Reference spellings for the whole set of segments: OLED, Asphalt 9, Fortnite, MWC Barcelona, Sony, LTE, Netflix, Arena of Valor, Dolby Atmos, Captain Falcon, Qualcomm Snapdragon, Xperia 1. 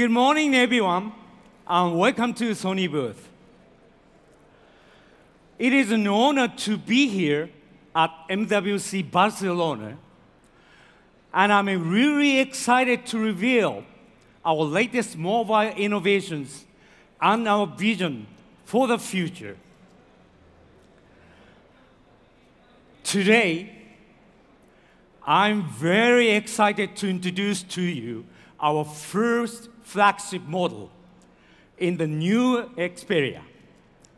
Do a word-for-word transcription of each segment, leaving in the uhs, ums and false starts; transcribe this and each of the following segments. Good morning, everyone, and welcome to Sony booth. It is an honor to be here at M W C Barcelona, and I'm really excited to reveal our latest mobile innovations and our vision for the future. Today, I'm very excited to introduce to you our first flagship model in the new Xperia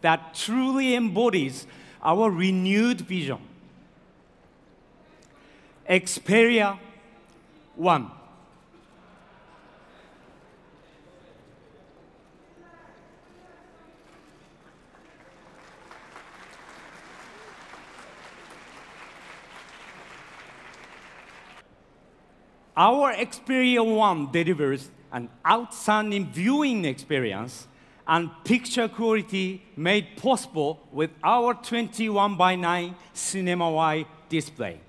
that truly embodies our renewed vision. Xperia one. Our Xperia one delivers an outstanding viewing experience and picture quality made possible with our twenty-one by nine cinema-wide display.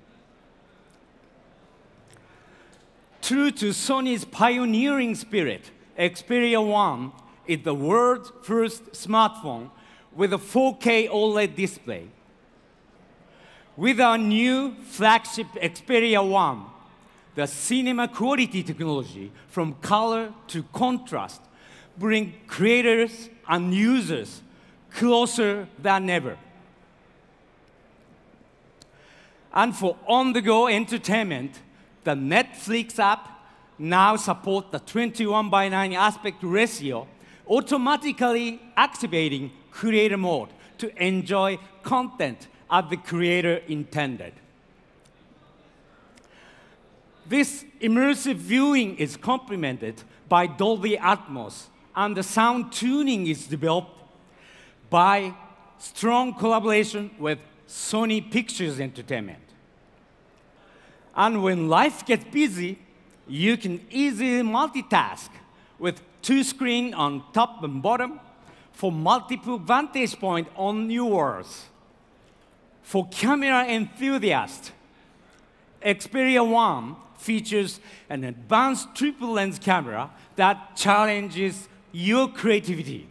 True to Sony's pioneering spirit, Xperia one is the world's first smartphone with a four K OLED display. With our new flagship Xperia one, the cinema quality technology, from color to contrast, bring creators and users closer than ever. And for on-the-go entertainment, the Netflix app now supports the twenty-one by nine aspect ratio, automatically activating creator mode to enjoy content as the creator intended. This immersive viewing is complemented by Dolby Atmos, and the sound tuning is developed by strong collaboration with Sony Pictures Entertainment. And when life gets busy, you can easily multitask with two screens on top and bottom for multiple vantage points on your walls. For camera enthusiasts, Xperia one features an advanced triple-lens camera that challenges your creativity.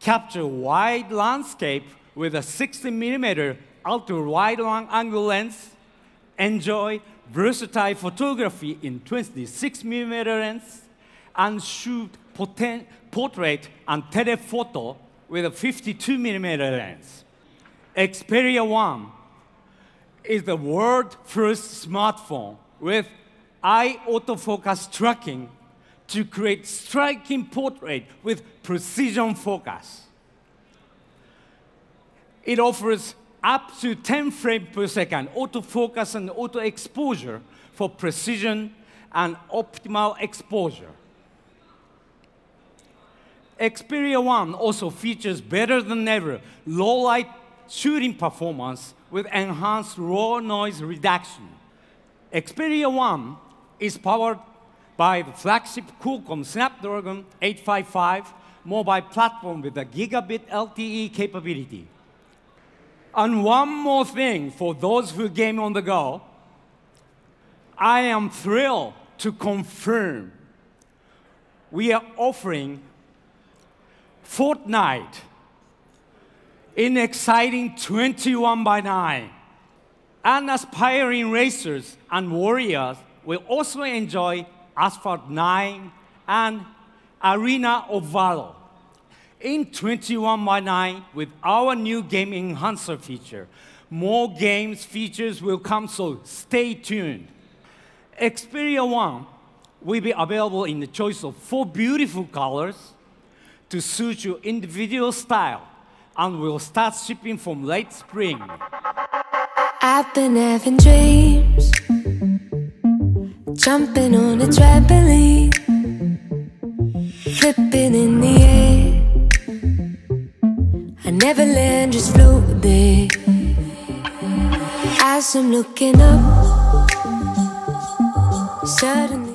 Capture wide landscape with a sixty millimeter ultra-wide angle lens. Enjoy versatile photography in twenty-six millimeter lens. And shoot portrait and telephoto with a fifty-two millimeter lens. Xperia one is the world's first smartphone with eye autofocus tracking to create striking portraits with precision focus. It offers up to ten frames per second autofocus and auto exposure for precision and optimal exposure. Xperia one also features better than ever low light shooting performance with enhanced raw noise reduction. Xperia one is powered by the flagship Qualcomm Snapdragon eight fifty-five mobile platform with a gigabit L T E capability. And one more thing for those who game on the go, I am thrilled to confirm we are offering Fortnite in exciting twenty-one by nine. And aspiring racers and warriors will also enjoy Asphalt nine and Arena of Valor in twenty-one by nine with our new game enhancer feature. More games features will come, so stay tuned. Xperia one will be available in the choice of four beautiful colors to suit your individual style, and we'll start shipping from late spring. I've been having dreams, jumping on a trampoline, flipping in the air. I never land, just float there. As I'm looking up, suddenly